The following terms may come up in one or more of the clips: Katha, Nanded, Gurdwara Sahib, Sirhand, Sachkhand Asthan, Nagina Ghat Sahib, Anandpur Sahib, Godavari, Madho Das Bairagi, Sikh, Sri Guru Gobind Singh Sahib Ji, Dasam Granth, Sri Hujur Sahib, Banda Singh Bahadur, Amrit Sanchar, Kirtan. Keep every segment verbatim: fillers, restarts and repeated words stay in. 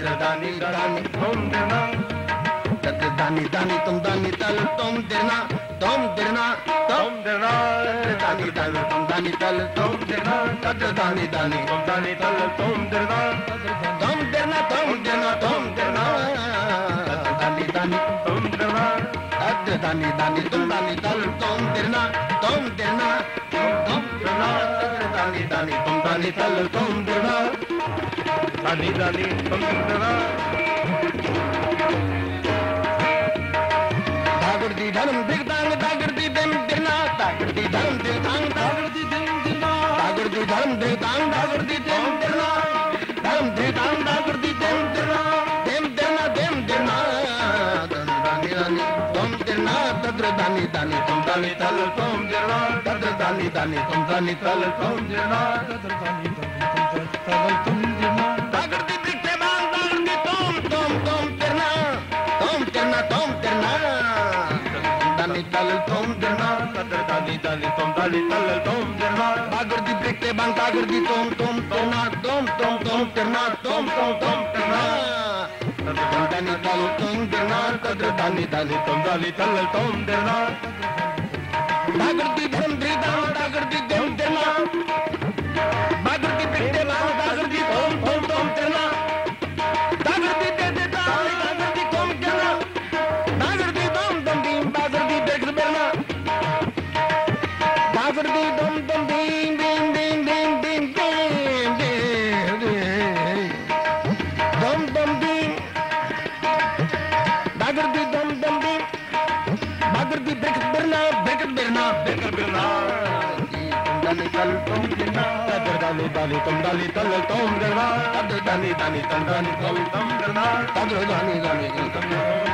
دردانی دردانی تم درنا دردانی دانی تم دانی تل تم درنا تم درنا تم درنا دردانی دانی تم دانی تل تم درنا دردانی دانی تم دانی تل تم درنا تم درنا تم درنا تم درنا دردانی دانی تم درنا دردانی دانی تم دانی تل تم درنا تم درنا تم درنا دردانی دانی تم دانی تل تم درنا dani dani tundra dagur di dhanam digdang dagur di dem dirna dagur di dhanam digdang dagur di dem dirna dagur di dhanam digdang dagur di dem dirna dhanam digdang dagur di dem dirna dem dirna dem dirna dani dani tundra tadra dani dani tundra dani tal tundra tadra dani dani tundra dani tal tundra tadra dani dani tundra tundra dali tam dali tal tom darna tad dali dali tam dali tom tom darna tad dali dali tam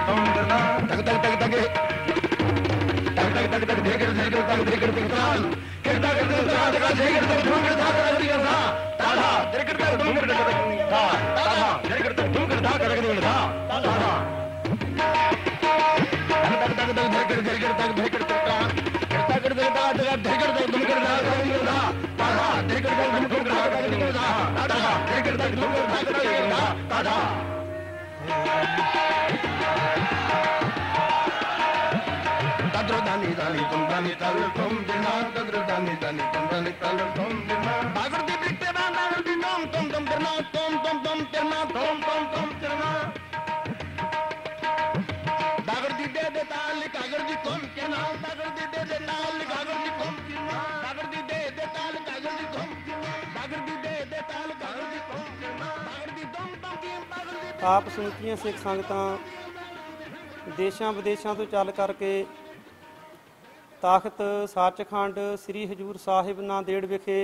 tom darna tak tak tak tak tak tak tak tak dekh dekh tak dekh dekh tal kirda kirda saad ka dekh tak dhum kirda karati ka tha tada dekh kirda dhum kirda karati tha tada dekh kirda dhum kirda karati tha tada tak tak tak dekh dekh tak dekh dekh tal kirda kirda saad ka dekh kirda dhum kirda karati tha tada dekh kirda dhum kirda ਆਪ ਸੁਣਤੀਆਂ ਸਿੱਖ ਸੰਗਤਾਂ ਦੇਸ਼ਾਂ ਵਿਦੇਸ਼ਾਂ ਤੋਂ ਚੱਲ ਕਰਕੇ ਤਾਖਤ ਸੱਚਖੰਡ ਸ੍ਰੀ ਹਜੂਰ ਸਾਹਿਬ ਨਾਂਦੇੜ ਵਿਖੇ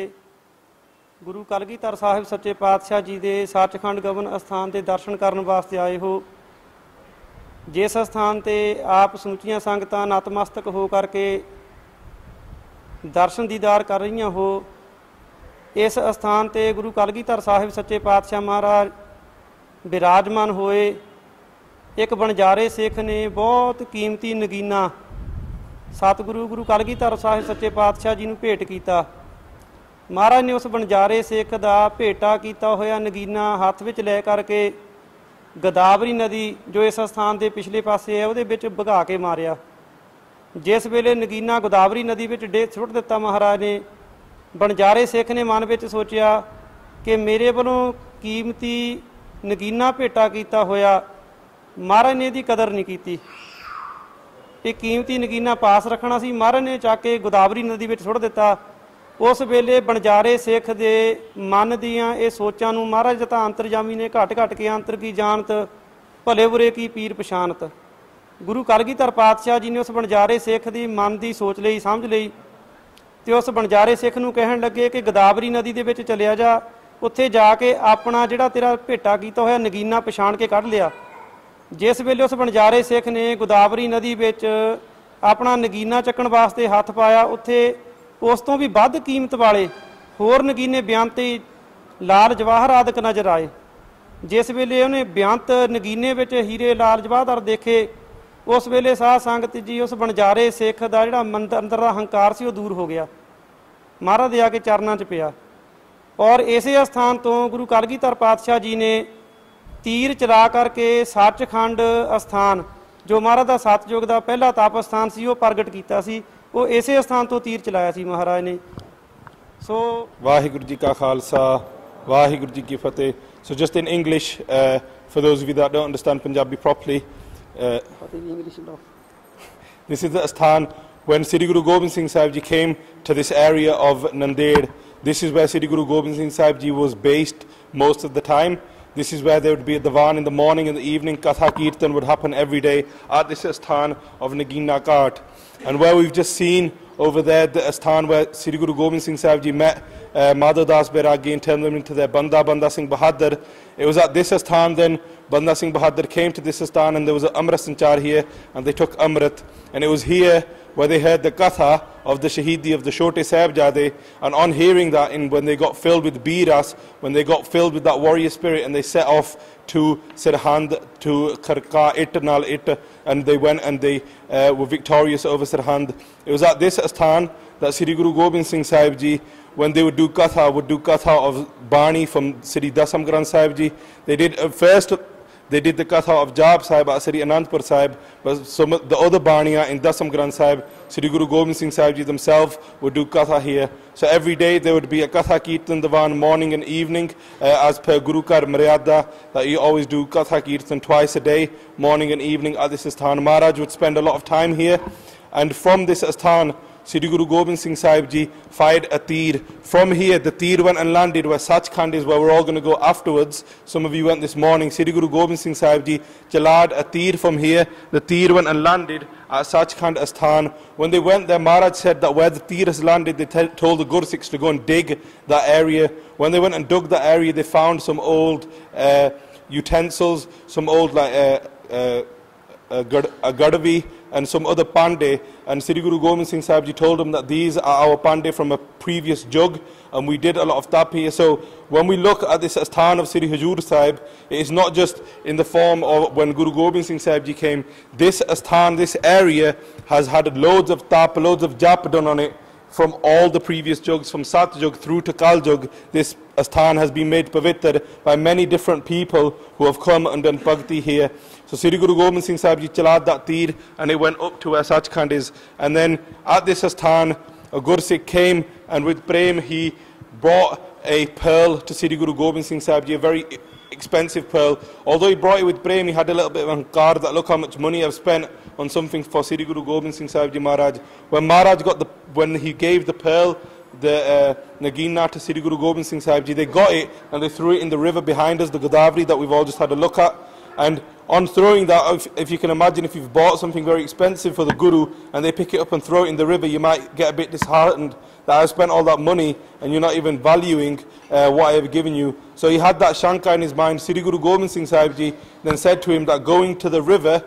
ਗੁਰੂ ਕਲਗੀਧਰ ਸਾਹਿਬ ਸੱਚੇ ਪਾਤਸ਼ਾਹ ਜੀ ਦੇ ਸੱਚਖੰਡ ਗਵਨ ਅਸਥਾਨ ਦੇ ਦਰਸ਼ਨ ਕਰਨ ਵਾਸਤੇ ਆਏ ਹੋ। ਜਿਸ ਅਸਥਾਨ 'ਤੇ ਆਪ ਸੁਣਤੀਆਂ ਸੰਗਤਾਂ ਨਤਮਸਤਕ ਹੋ ਕਰਕੇ ਦਰਸ਼ਨ ਦੀਦਾਰ ਕਰ ਰਹੀਆਂ ਹੋ। ਇਸ ਅਸਥਾਨ 'ਤੇ ਗੁਰੂ ਕਲਗੀਧਰ ਸਾਹਿਬ ਸੱਚੇ ਪਾਤਸ਼ਾਹ ਮਹਾਰਾਜ ਬਿਰਾਜਮਾਨ ਹੋਏ। ਇੱਕ ਬਣਜਾਰੇ ਸਿੱਖ ਨੇ ਬਹੁਤ ਕੀਮਤੀ ਨਗੀਨਾ ਸਤਿਗੁਰੂ ਗੁਰੂ ਕਲਗੀਧਰ ਸਾਹਿਬ ਸੱਚੇ ਪਾਤਸ਼ਾਹ ਜੀ ਨੂੰ ਭੇਟ ਕੀਤਾ। ਮਹਾਰਾਜ ਨੇ ਉਸ ਬਣਜਾਰੇ ਸਿੱਖ ਦਾ ਭੇਟਾ ਕੀਤਾ ਹੋਇਆ ਨਗੀਨਾ ਹੱਥ ਵਿੱਚ ਲੈ ਕਰਕੇ ਗੋਦਾਵਰੀ ਨਦੀ ਜੋ ਇਸ ਸਥਾਨ ਦੇ ਪਿਛਲੇ ਪਾਸੇ ਹੈ ਉਹਦੇ ਵਿੱਚ ਵਗਾ ਕੇ ਮਾਰਿਆ। ਜਿਸ ਵੇਲੇ ਨਗੀਨਾ ਗੋਦਾਵਰੀ ਨਦੀ ਵਿੱਚ ਡੇ ਸੁੱਟ ਦਿੱਤਾ ਮਹਾਰਾਜ ਨੇ, ਬਣਜਾਰੇ ਸਿੱਖ ਨੇ ਮਨ ਵਿੱਚ ਸੋਚਿਆ ਕਿ ਮੇਰੇ ਵੱਲੋਂ ਕੀਮਤੀ ਨਗੀਨਾ ਭੇਟਾ ਕੀਤਾ ਹੋਇਆ, ਮਹਾਰਾਜ ਨੇ ਇਹਦੀ ਕਦਰ ਨਹੀਂ ਕੀਤੀ। ਇਹ ਕੀਮਤੀ ਨਗੀਨਾ ਪਾਸ ਰੱਖਣਾ ਸੀ, ਮਹਾਰਾਜ ਨੇ ਚੱਕ ਕੇ ਗੋਦਾਵਰੀ ਨਦੀ ਵਿੱਚ ਸੁੱਟ ਦਿੱਤਾ। ਉਸ ਵੇਲੇ ਬਣਜਾਰੇ ਸਿੱਖ ਦੇ ਮਨ ਦੀਆਂ ਇਹ ਸੋਚਾਂ ਨੂੰ ਮਹਾਰਾਜ ਤਾਂ ਅੰਤਰਜਾਮੀ ਨੇ ਘਟ ਘਟ ਕੇ ਅੰਤਰ ਕੀ ਜਾਣਤ ਭਲੇ ਬੁਰੇ ਕੀ ਪੀਰ ਪਛਾਣਤ। ਗੁਰੂ ਕਲਗੀਧਰ ਪਾਤਸ਼ਾਹ ਜੀ ਨੇ ਉਸ ਬਣਜਾਰੇ ਸਿੱਖ ਦੀ ਮਨ ਦੀ ਸੋਚ ਲਈ, ਸਮਝ ਲਈ ਅਤੇ ਉਸ ਬਣਜਾਰੇ ਸਿੱਖ ਨੂੰ ਕਹਿਣ ਲੱਗੇ ਕਿ ਗੋਦਾਵਰੀ ਨਦੀ ਦੇ ਵਿੱਚ ਚਲਿਆ ਜਾ, ਉੱਥੇ ਜਾ ਕੇ ਆਪਣਾ ਜਿਹੜਾ ਤੇਰਾ ਭੇਟਾ ਕੀਤਾ ਹੋਇਆ ਨਗੀਨਾ ਪਛਾਣ ਕੇ ਕੱਢ ਲਿਆ। ਜਿਸ ਵੇਲੇ ਉਸ ਬਣਜਾਰੇ ਸਿੱਖ ਨੇ ਗੋਦਾਵਰੀ ਨਦੀ ਵਿੱਚ ਆਪਣਾ ਨਗੀਨਾ ਚੱਕਣ ਵਾਸਤੇ ਹੱਥ ਪਾਇਆ, ਉੱਥੇ ਉਸ ਤੋਂ ਵੀ ਵੱਧ ਕੀਮਤ ਵਾਲੇ ਹੋਰ ਨਗੀਨੇ ਬੇਅੰਤ ਲਾਲ ਜਵਾਹਰ ਆਦਿਕ ਨਜ਼ਰ ਆਏ। ਜਿਸ ਵੇਲੇ ਉਹਨੇ ਬੇਅੰਤ ਨਗੀਨੇ ਵਿੱਚ ਹੀਰੇ ਲਾਲ ਜਵਾਹਰ ਦੇਖੇ, ਉਸ ਵੇਲੇ ਸਾਧ ਸੰਗਤ ਜੀ ਉਸ ਬਣਜਾਰੇ ਸਿੱਖ ਦਾ ਜਿਹੜਾ ਮੰਦਰ ਅੰਦਰ ਦਾ ਹੰਕਾਰ ਸੀ ਉਹ ਦੂਰ ਹੋ ਗਿਆ, ਮਹਾਰਾਜ ਦੇ ਆ ਕੇ ਚਰਨਾਂ 'ਚ ਪਿਆ। ਔਰ ਇਸੇ ਅਸਥਾਨ ਤੋਂ ਗੁਰੂ ਕਲਗੀਧਰ ਪਾਤਸ਼ਾਹ ਜੀ ਨੇ ਤੀਰ ਚਲਾ ਕਰਕੇ ਸੱਚਖੰਡ ਅਸਥਾਨ ਜੋ ਮਹਾਰਾਜ ਦਾ ਸਤਿਯੁਗ ਦਾ ਪਹਿਲਾ ਤਪ ਅਸਥਾਨ ਸੀ ਉਹ ਪ੍ਰਗਟ ਕੀਤਾ ਸੀ। ਉਹ ਇਸੇ ਅਸਥਾਨ ਤੋਂ ਤੀਰ ਚਲਾਇਆ ਸੀ ਮਹਾਰਾਜ ਨੇ। ਸੋ ਵਾਹਿਗੁਰੂ ਜੀ ਕਾ ਖਾਲਸਾ ਵਾਹਿਗੁਰੂ ਜੀ ਕੀ ਫਤਿਹ। So just in English for those we that don't understand Punjabi properly, this is the Asthan when Sri Guru Gobind Singh Sahib Ji came to this area of Nanded. This is where Sri Guru Gobind Singh Sahib Ji was based most of the time. This is where there would be a divan in the morning and the evening. Katha Kirtan would happen every day at this Asthan of Nagina Ghat. And where we've just seen over there, the Asthan where Sri Guru Gobind Singh Sahib Ji met uh, Madho Das Bairagi and turned them into their Banda, Banda Singh Bahadur. It was at this Asthan then Banda Singh Bahadur came to this Asthan and there was an Amrit Sanchar here and they took Amrit. And it was here where they heard the Katha of the Shahidi of the Shote Sahib Jade, and on hearing that, and when they got filled with Biras, when they got filled with that warrior spirit and they set off to Sirhand, to Kharka It, Nal It, and they went and they uh, were victorious over Sirhand. It was at this Asthan that Sri Guru Gobind Singh Sahib Ji, when they would do Katha, would do Katha of Bani from Sri Dasam Granth Sahib Ji. They did uh, first they did the Katha of Jab Sahib at Sri Anandpur Sahib, but some of the other Baniya in Dasam Granth Sahib, Sri Guru Gobind Singh Sahib Ji themselves would do Katha here. So every day there would be a Katha Kirtan Divan morning and evening uh, as per Guru Kar Maryada, that you always do Katha Kirtan twice a day, morning and evening at this Asthan. Maharaj would spend a lot of time here, and from this Asthan Sri Guru Gobind Singh Sahib Ji fired a teer. From here, the teer went and landed where Sachkhand is, where we're all going to go afterwards. Some of you went this morning. Sri Guru Gobind Singh Sahib Ji jalad a teer from here. The teer went and landed at Sachkhand Asthan. When they went there, Maharaj said that where the teer has landed, they told the Gursikhs to go and dig that area. When they went and dug that area, they found some old uh, utensils, some old like uh, uh, uh, Godavari, and some other pandey, and Sri Guru Gobind Singh Sahib Ji told them that these are our pandey from a previous jug, and we did a lot of tap here. So when we look at this Asthan of Sri Hujur Sahib, it is not just in the form of when Guru Gobind Singh Sahib Ji came. This Asthan, this area has had loads of tap, loads of jap done on it from all the previous jugs, from Sat Jug through to Kal Jug. This Asthan has been made pavitr by many different people who have come and done bhakti here. So Sri Guru Gobind Singh Sahib Ji chalad that teer and it went up to where Sachkhand is. And then at this Asthan, a Gursikh came and with prem he brought a pearl to Sri Guru Gobind Singh Sahib Ji, a very expensive pearl. Although he brought it with prem, he had a little bit of hankar that look how much money I've spent on something for Sri Guru Gobind Singh Sahib Ji Maharaj. When Maharaj got the, when he gave the pearl, the uh, Nagina to Sri Guru Gobind Singh Sahib Ji, they got it and they threw it in the river behind us, the Godavari that we've all just had a look at. And on throwing that, if, if you can imagine, if you've bought something very expensive for the Guru and they pick it up and throw it in the river, you might get a bit disheartened that I've spent all that money and you're not even valuing uh, what I've given you. So he had that shanka in his mind. Sri Guru Gobind Singh Sahib Ji then said to him that going to the river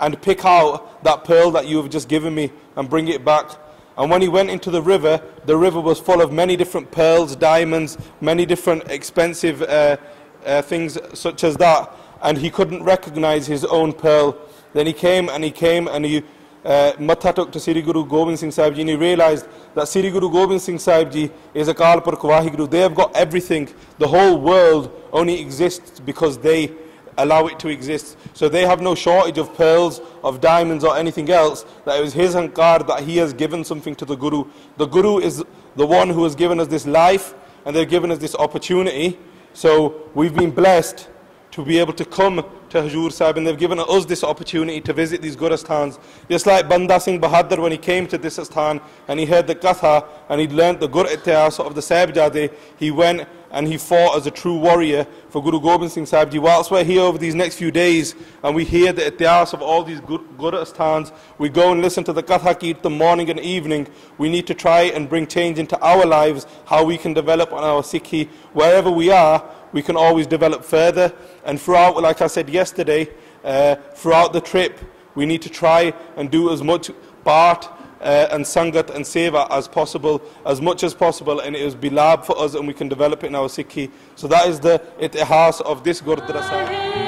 and pick out that pearl that you have just given me and bring it back. And when he went into the river, the river was full of many different pearls, diamonds, many different expensive uh, uh, things such as that. And he couldn't recognize his own pearl. Then he came and he came and he uh, matha took to Sri Guru Gobind Singh Sahib Ji, and he realized that Sri Guru Gobind Singh Sahib Ji is a Akal Purkh Vaheguru. They have got everything. The whole world only exists because they allow it to exist. So they have no shortage of pearls, of diamonds or anything else. That it was his hankar that he has given something to the Guru. The Guru is the one who has given us this life and they've given us this opportunity. So we've been blessed to be able to come to Hujur Sahib and they've given us this opportunity to visit these Gurasthans. Just like Banda Singh Bahadur, when he came to this Asthan and he heard the Katha and he learnt the Gur Itihas of the Sahib Jade, he went and he fought as a true warrior for Guru Gobind Singh Sahib Ji. Whilst we're here over these next few days and we hear the itihas of all these Gurasthans, we go and listen to the Katha Kirtan morning and evening. We need to try and bring change into our lives, how we can develop on our Sikhi. Wherever we are, we can always develop further. And throughout, like I said yesterday, uh, throughout the trip, we need to try and do as much part uh, and sangat and seva as possible, as much as possible, and it will be lab for us and we can develop it in our Sikhi. So that is the itihas of this Gurdwara Sahib.